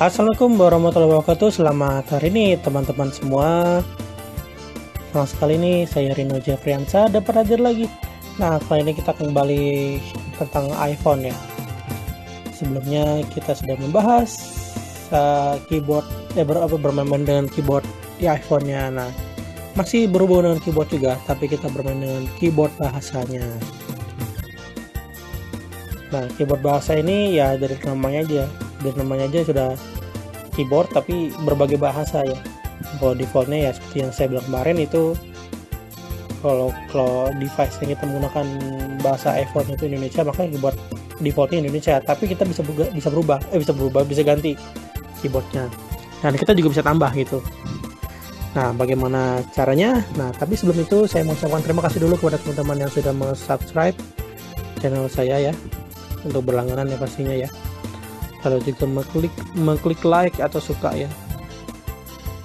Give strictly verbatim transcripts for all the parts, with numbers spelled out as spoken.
Assalamualaikum warahmatullahi wabarakatuh. Selamat hari ini teman-teman semua. Senang sekali nih, saya Rino Jefriansyah dapat hadir lagi. Nah, kali ini kita kembali tentang iPhone ya. Sebelumnya kita sudah membahas uh, keyboard, ya ber bermain dengan keyboard di iPhone-nya. Nah, masih berhubungan dengan keyboard juga, tapi kita bermain dengan keyboard bahasanya. Nah, keyboard bahasa ini ya dari namanya aja. Dan namanya aja sudah keyboard tapi berbagai bahasa ya. Kalau defaultnya ya seperti yang saya bilang kemarin itu, kalau kalau device yang kita menggunakan bahasa iPhone itu Indonesia, maka keyboard defaultnya Indonesia. Tapi kita bisa bisa berubah, eh bisa berubah, bisa ganti keyboardnya. Dan kita juga bisa tambah gitu. Nah, bagaimana caranya? Nah, tapi sebelum itu saya mau ucapkan terima kasih dulu kepada teman-teman yang sudah mensubscribe channel saya ya, untuk berlangganan ya pastinya ya. Kalau juga mengklik mengklik like atau suka ya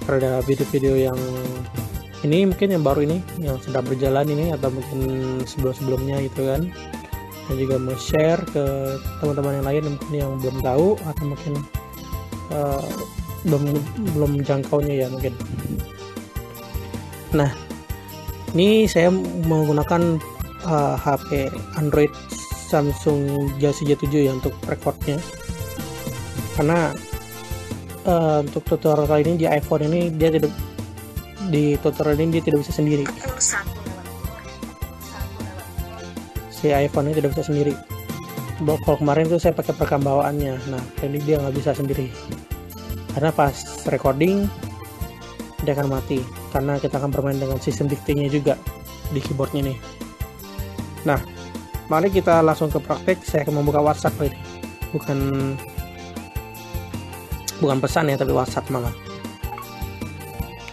terhadap video-video yang ini, mungkin yang baru ini yang sedang berjalan ini, atau mungkin sebelum-sebelumnya gitu kan, dan juga share ke teman-teman yang lain mungkin yang belum tahu, atau mungkin uh, belum belum jangkaunya ya mungkin. Nah, ini saya menggunakan uh, H P Android Samsung Galaxy J tujuh ya untuk recordnya, karena uh, untuk tutorial kali ini di iPhone ini dia tidak di tutorial ini dia tidak bisa sendiri, si iPhone ini tidak bisa sendiri. Kalau kemarin tuh saya pakai perekam bawaannya, nah kali ini dia nggak bisa sendiri karena pas recording dia akan mati, karena kita akan bermain dengan sistem diktinya juga di keyboardnya nih. Nah, mari kita langsung ke praktek. Saya akan membuka WhatsApp ini, bukan bukan pesan ya, tapi WhatsApp malah.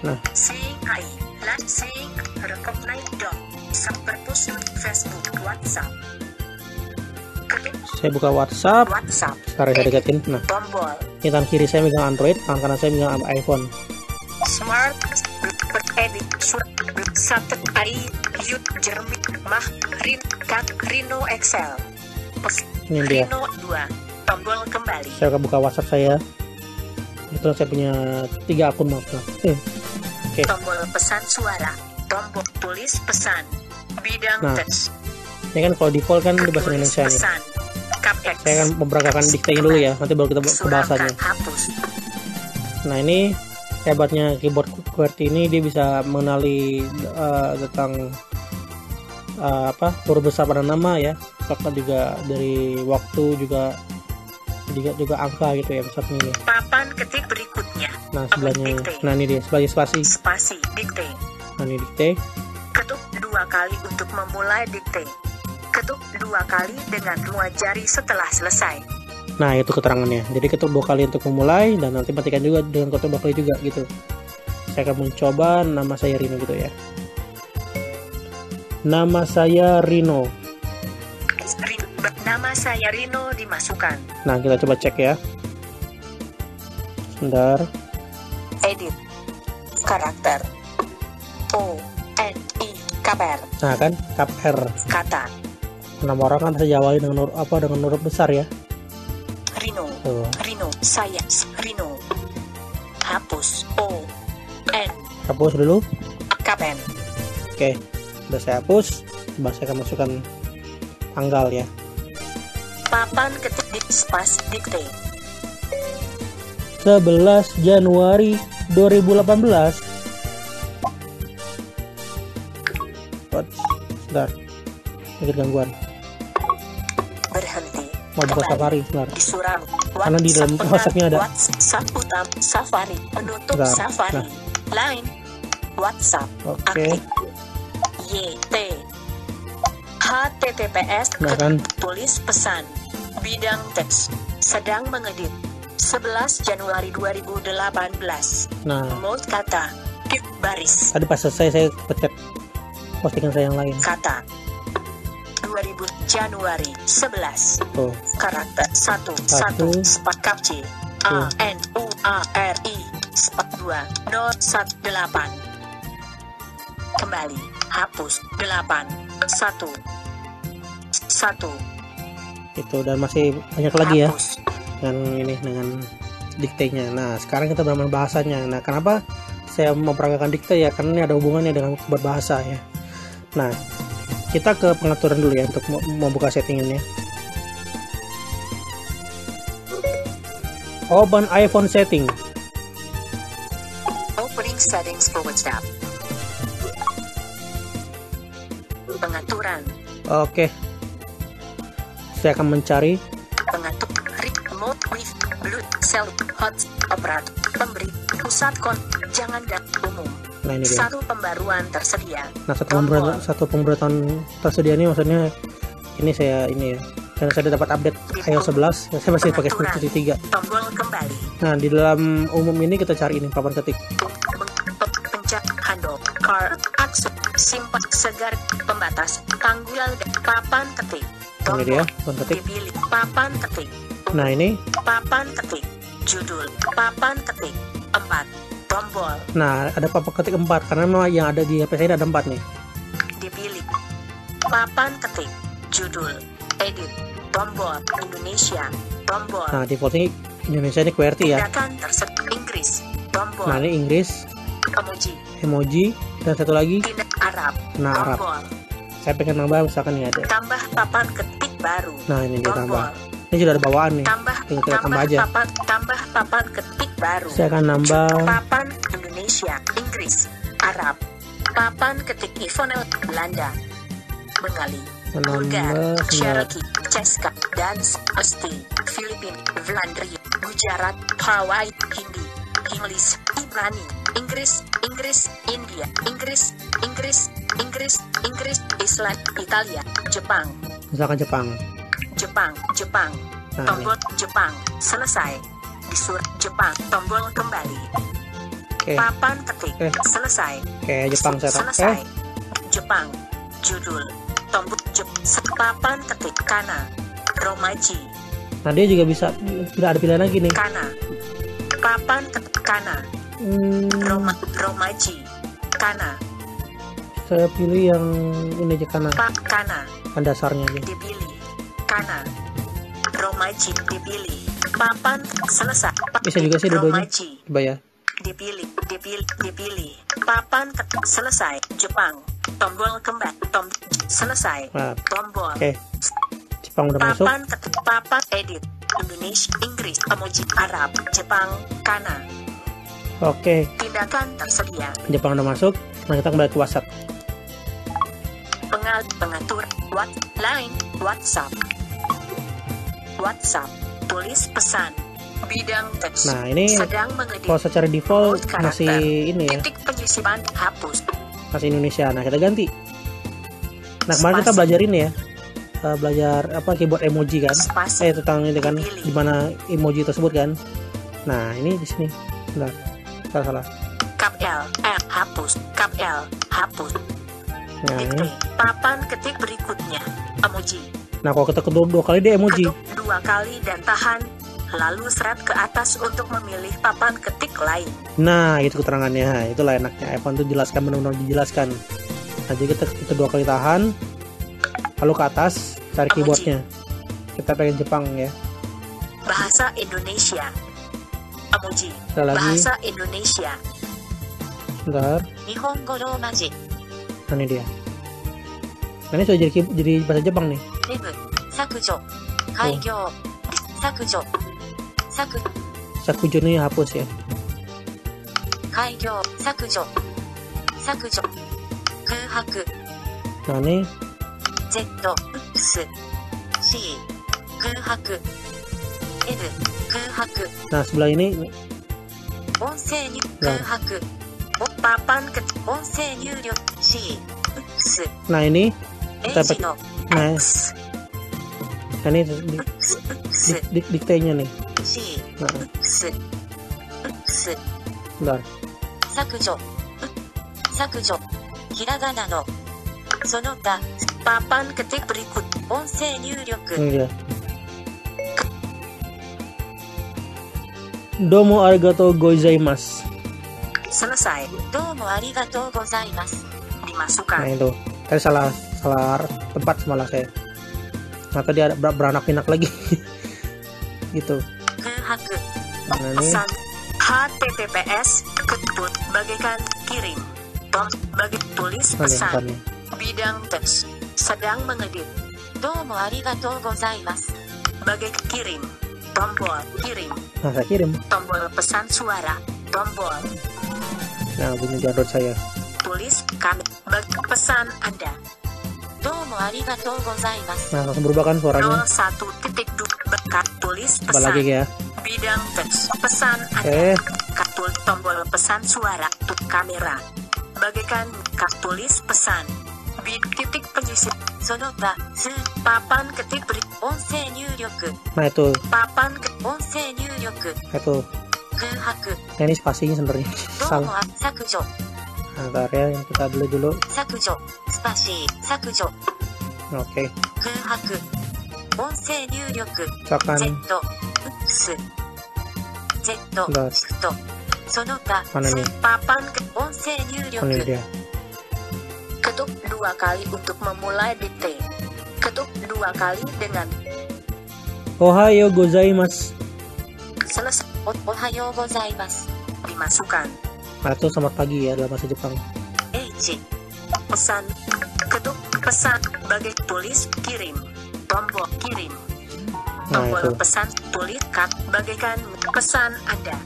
Nah, saya buka WhatsApp, sekarang saya deketin. Nah, ini tangan kiri saya megang Android, tangan kanan saya megang iPhone. Smart edit Rino Excel. Ini dia. Tombol kembali. Saya akan buka WhatsApp saya. Itu saya punya tiga akun maaf. Eh. Oke. Okay. Tombol pesan suara, tombol tulis pesan, bidang nah, teks. Ini kan kalau default kan di bahasa Indonesia nih. Saya akan memperagakan diktein dulu ya, nanti baru kita ke bahasanya. Nah, ini hebatnya keyboard QWERTY ini, dia bisa mengenali uh, tentang uh, apa huruf besar pada nama ya, bahkan juga dari waktu juga. Juga, juga angka gitu ya, misalnya ini. Papan ketik berikutnya. Nah, sebelahnya. Nah, ini dia sebagai spasi. Spasi dikte. Nah, ini dikte. Ketuk dua kali untuk memulai dikte. Ketuk dua kali dengan dua jari setelah selesai. Nah, itu keterangannya. Jadi ketuk dua kali untuk memulai, dan nanti matikan juga dengan ketuk dua kali juga gitu. Saya akan mencoba nama saya Rino gitu ya. Nama saya Rino. Nama saya Rino dimasukkan. Nah, kita coba cek ya. Sebentar. Edit karakter. O N I K P R. Nah, kan K P R. Kata. Nama orang kan saya awali dengan huruf apa? Dengan huruf besar ya. Rino. Tuh. Rino. Saya Rino. Hapus O N. Hapus dulu. K P R. Oke, sudah saya hapus. Coba saya akan masukkan tanggal ya. Papan ketik di spas dikte. sebelas Januari dua ribu delapan belas. Sebentar. Sedikit gangguan. Berhenti. Mau buka Safari, sebentar. Disuram. Karena di dalam WhatsApp-nya ada WhatsApp utam Safari, penutup nah, Safari. Nah. Line WhatsApp. Oke. Okay. Y T H T T P S nah, kan. Tulis pesan. Bidang teks sedang mengedit. Sebelas Januari dua ribu delapan belas. Nah, mode kata kip baris. Tadi pas selesai saya pencet postingan saya yang lain. Kata dua ribu Januari sebelas. Oh. Karakter satu satu spakap C A N U A R I spak dua nol satu delapan. Kembali hapus delapan satu satu. Itu dan masih banyak lagi ya, dengan ini dengan diktenya. Nah, sekarang kita bermain bahasanya. Nah, kenapa saya memperagakan dikte ya? Karena ini ada hubungannya dengan berbahasa ya. Nah, kita ke pengaturan dulu ya untuk membuka settingannya. Open iPhone setting. Opening settings for WhatsApp. Pengaturan. Oke. Okay. Saya akan mencari pengatur remote with Bluetooth cell hot operator pemberi pusat kon jangan dan umum. Nah, ini dia. Satu pembaruan tersedia. Nah, satu pembaruan satu pembaruan tersedia ini maksudnya ini saya ini ya. Dan saya dapat update i O S sebelas, saya masih pakai sepuluh titik tiga. Tombol kembali. Nah, di dalam umum ini kita cari ini papan ketik. Pencet handle, car, akses, simpan segar, pembatas, tanggal, papan ketik. Nah, ini dia, papan ketik. Dipilih papan ketik. Nah, ini papan ketik. Judul papan ketik empat. Tombol. Nah, ada papan ketik empat karena memang yang ada di H P saya ada empat nih. Dipilih papan ketik. Judul edit tombol Indonesia tombol. Nah, defaultnya Indonesia ini Q R T ya. Inggris tombol. Nah, ini Inggris. Emoji. Emoji dan satu lagi Arab. Nah, Arab. Tombol. Saya pengen nambah misalkan ini ada. Tambah papan ketik baru. Nah, ini dia tambah. Ini sudah ada bawaan nih. Tambah, tinggal tambah, tambah aja. Papan, tambah papan ketik baru. Saya akan nambah papan Indonesia, Inggris, Arab. Papan ketik iPhone Belanda. Bengali. Bulgaria, Cherokee, Ceska, dan Austin, Filipina, Vlandria, Gujarat, Hawaii, Hindi, English, Ibrani, Inggris, Inggris, India, Inggris, Inggris, Inggris, Inggris, Island, Italia, Jepang. Misalkan Jepang. Jepang, Jepang. Nah, tombol ini. Jepang, selesai. Di surat Jepang, tombol kembali. Okay. Papan ketik, okay. Selesai. Oke, okay, Jepang saya selesai. Okay. Jepang, judul. Tombol papan ketik kana Romaji. Nah, dia juga bisa tidak ada pilihan lagi nih. Kana. Papan ketik kana. Hmm. Roma Romaji. Kana. Saya pilih yang ini aja kana. Pak kana. Kan dasarnya aja. Dipilih. Kana. Romaji dipilih. Papan selesai. Bisa juga sih dua-duanya. Coba ya. Dipilih, dipilih, dipilih. Papan ketik selesai. Jepang. Tombol kembali. Tombol selesai. Nah, tombol. Oke. Okay. Jepang udah masuk. Papan ketik papan edit. Indonesia, Inggris, emoji Arab, Jepang, kana. Oke. Okay. Tindakan tersedia. Jepang udah masuk. Nah, kita kembali ke WhatsApp. Pengal pengatur what line WhatsApp. WhatsApp. Tulis pesan. Bidang teks. Nah, ini sedang mengedit. Kalau secara default karakter, masih ini ya. Titik penyisipan hapus. Masih Indonesia. Nah, kita ganti. Nah, kemarin kita belajarin ya. Uh, belajar apa keyboard emoji kan? Spasi. Eh, tentang ini kan di mana emoji tersebut kan. Nah, ini di sini. Nah, salah-salah. Kap L, L hapus, kap L hapus. Nah, ini. Papan ketik berikutnya emoji. Nah, kalau kita ketuk dua kali dia emoji. Ketuk dua kali dan tahan. Lalu seret ke atas untuk memilih papan ketik lain. Nah, itu keterangannya. Itulah enaknya iPhone itu jelaskan, benar-benar dijelaskan. Nah, jadi kita, kita dua kali tahan, lalu ke atas cari emoji. Keyboardnya. Kita pengen Jepang ya. Bahasa Indonesia. Emoji. Lagi. Bahasa Indonesia. Bentar. Nihongo Romaji. Nah, ini dia. Nah, ini sudah jadi, jadi bahasa Jepang nih. Ribu, sakujo, kaigyo, sakujo. Sakujo ini hapus ya. Kaigyo, sakujo. Sakujo. Kuhaku. Nah, ini Z, Ups, C, Kuhaku. N, Kuhaku. Nah, sebelah ini Onsei ni Kuhaku. Papan ke Onsei nyuryo C, Ups. Nah, ini dapat. Nah, ini diktenya nih. Si, ups, ups. Bentar. Sakujo, sakujo, hiragana no, sono ta. Papan ketik berikut, onsei nyuryoku. Iya. Domo arigatou gozaimasu. Selesai. Domo arigatou gozaimasu. Dimasukkan. Nah, itu. Tadi salah salah tempat malah saya. Nah, tadi ada beranak pinak lagi. Gitu. Haku, Pesan H T T P S ketik bagaikan kirim bom bagi tulis pesan bidang teks sedang mengedit domo arigatou gozaimasu bagi kirim tombol kirim masa kirim tombol pesan suara tombol nah bunyi download saya tulis kami bagi pesan Anda domo arigatou gozaimasu nah langsung berubah kan suaranya nol satu titik dua berkat tulis pesan lagi ya bidang teks pesan Anda eh. Kartu tombol pesan suara tut kamera bagaikan kartu tulis pesan bit titik penyisir sonoba papan ketik beri onsei nyuryoku nah itu papan ketik onsei nyuryoku itu gehaku nah, ini spasinya sebenarnya salah sakujo agar ya yang kita beli dulu sakujo spasi sakujo oke okay. Gehaku onsei nyuryoku cakan Z shift sonoba papan ke onsei nyuryoku ketuk dua kali untuk memulai detik. Ketuk dua kali dengan Ohayo gozaimasu. Selesai. Ohayo gozaimasu. Dimasukkan. Atau selamat pagi ya dalam bahasa Jepang. Eiji. Pesan. Ketuk pesan. Bagi tulis kirim. Tombol kirim. Tombol nah, pesan tulis kat bagaikan pesan Anda.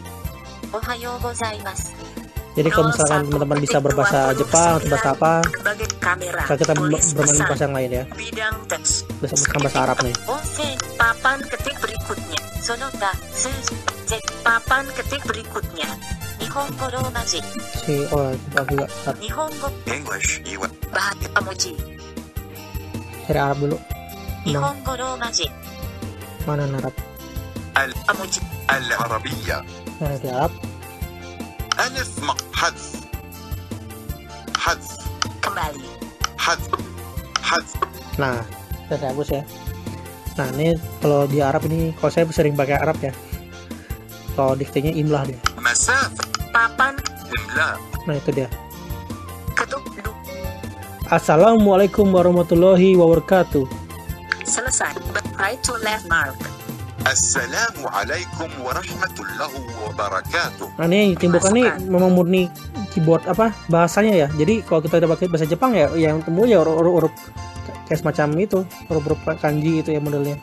Ohayo gozaimasu. Jadi kalau misalkan teman-teman bisa berbahasa Jepang atau bahasa apa, kalau kita bermain bahasa yang lain ya, bisa menggunakan bahasa Arab nih. Papan ketik berikutnya, sonota, papan ketik berikutnya, Nihongo romaji. Si, oh, coba juga. Nihongo, English, bahasa pemuji. Dari Arab dulu. Nihongo romaji. Mana Arab? Al pemuji, Al Arabia. Nah, di Arab. Alif hadz hadz kembali hadz hadz nah itu bagus ya. Nah ini kalau di Arab ini kalau saya sering pakai Arab ya kalau diktenya imlah dia masa papan imlah nah itu dia ketuk dulu assalamualaikum warahmatullahi wabarakatuh selesai right to left mark Assalamualaikum warahmatullahi wabarakatuh. Nah ini timbukan nih memang murni keyboard apa bahasanya ya. Jadi kalau kita udah pakai bahasa Jepang ya yang temu ya huruf-huruf kayak semacam itu, huruf-huruf kanji itu ya modelnya.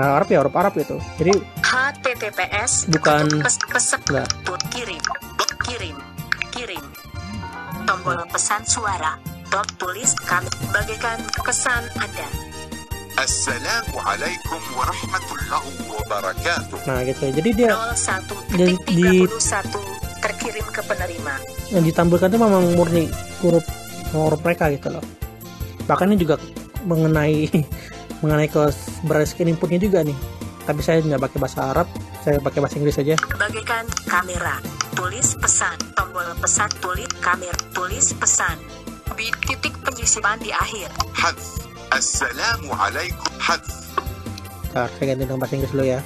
Nah, Arab ya huruf Arab itu. Jadi H T T P S bukan pesan kirim, kirim, kirim. Tombol pesan suara, dot tulis kami bagaikan pesan Anda. Assalamualaikum warahmatullahi wabarakatuh. Nah gitu. Jadi dia nol satu titik tiga puluh satu di, terkirim ke penerima. Yang ditampilkan itu memang murni huruf huruf mereka gitu loh. Bahkan ini juga mengenai mengenai ke berdasarkan inputnya juga nih. Tapi saya nggak pakai bahasa Arab, saya pakai bahasa Inggris saja. Bagaikan kamera, tulis pesan, tombol pesan tulis kamera, tulis pesan. Bit titik penyisipan di akhir. Hadz. Assalamualaikum hadz. Ntar saya ganti dengan bahasa Inggris dulu ya.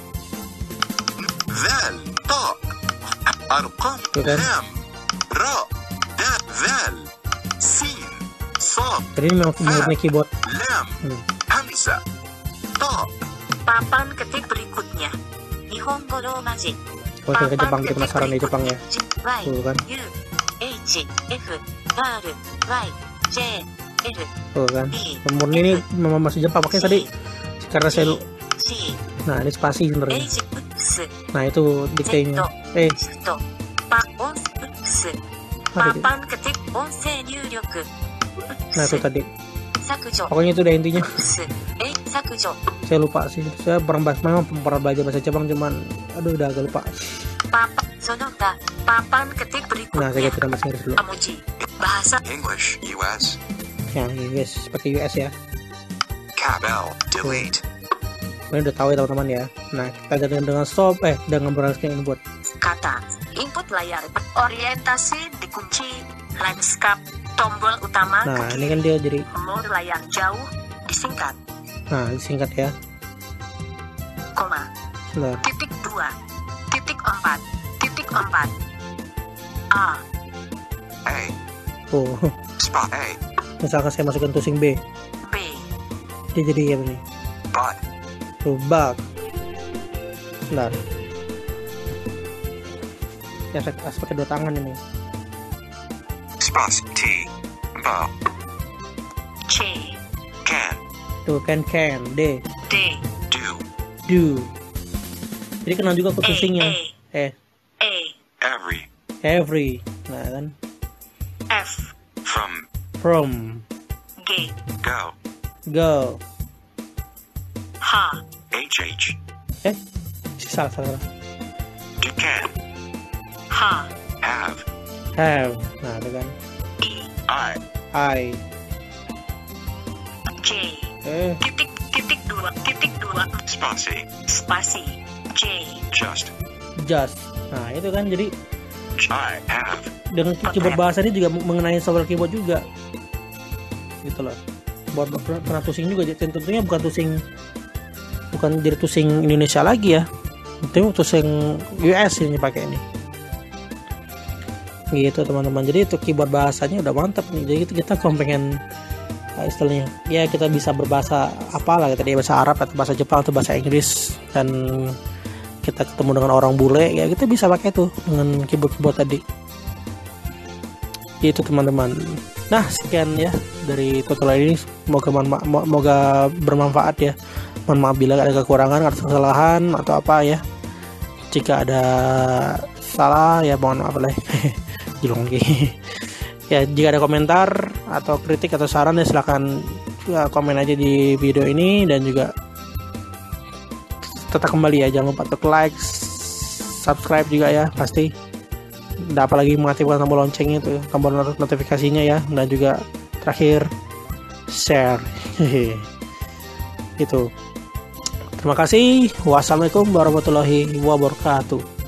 Zal, ta, arqam, lam, ra, da, zal, sin, sad. Jadi ini memang murni keyboard. Lam, hamzah, ta. Papan ketik berikutnya. Nihongo romaji. Kalau saya ke Jepang itu penasaran di Jepang ya. Tuh kan. U, H, F, R, Y, J. Tuh kan, murni ini memang masih Jepang pakai tadi karena saya lu. Nah ini spasi sebenarnya. Nah itu diktenya. Eh. Papan ketik onsei nyuryoku. Nah itu tadi. Pokoknya itu udah intinya. Saya lupa sih. Saya pernah memang pernah belajar bahasa Jepang cuman, aduh udah agak lupa. Papan sonota, papan ketik berikutnya. Nah saya ganti bahasa Inggris dulu. Bahasa English U S. Yang U S seperti U S ya. Kabel, delete. Ini udah tahu ya teman-teman ya. Nah kita ganti dengan stop eh dengan berdasarkan input. Kata, input layar, orientasi dikunci, landscape, tombol utama. Nah ini kan dia jadi. Mode layar jauh disingkat. Nah disingkat ya. Koma. Nah. Titik dua, titik empat, titik empat. A. A. Oh. Spot A. Misalkan saya masukkan tusing B, B. Dia jadi ya ini. Bug. Tuh bug. Benar. ya, saya harus pakai dua tangan ini. Spasi T Bow C Can tuh, Can Can D D Do Do. Jadi kenal juga aku pusingnya. Eh Every Every nah kan. F From From G Go Go. H H H eh salah salah. You can ha have have nah itu kan. E I I J eh. titik titik dua titik dua spasi spasi J just just nah itu kan. Jadi I have dengan keyboard bahasa ini juga mengenai software keyboard juga gitu loh. Buat pernah pusing juga, tentunya bukan pusing bukan jadi pusing Indonesia lagi ya. Itu pusing U S ini pakai ini. Gitu teman-teman. Jadi itu keyboard bahasanya udah mantap nih. Jadi itu kita kalau pengen uh, istilahnya ya kita bisa berbahasa apalah tadi, bahasa Arab atau bahasa Jepang atau bahasa Inggris, dan kita ketemu dengan orang bule ya kita bisa pakai tuh dengan keyboard-keyboard tadi. Itu teman-teman. Nah, sekian ya dari tutorial ini. Semoga moga bermanfaat ya. Mohon maaf bila ada kekurangan atau kesalahan atau apa ya. Jika ada salah ya mohon maaf lah. Julung lagi. Ya, jika ada komentar atau kritik atau saran ya silakan ya, komen aja di video ini, dan juga tetap kembali ya jangan lupa untuk like, subscribe juga ya pasti. Dan apalagi mengaktifkan tombol loncengnya itu, tombol notifikasinya ya, dan juga terakhir share. Itu. Terima kasih. Wassalamualaikum warahmatullahi wabarakatuh.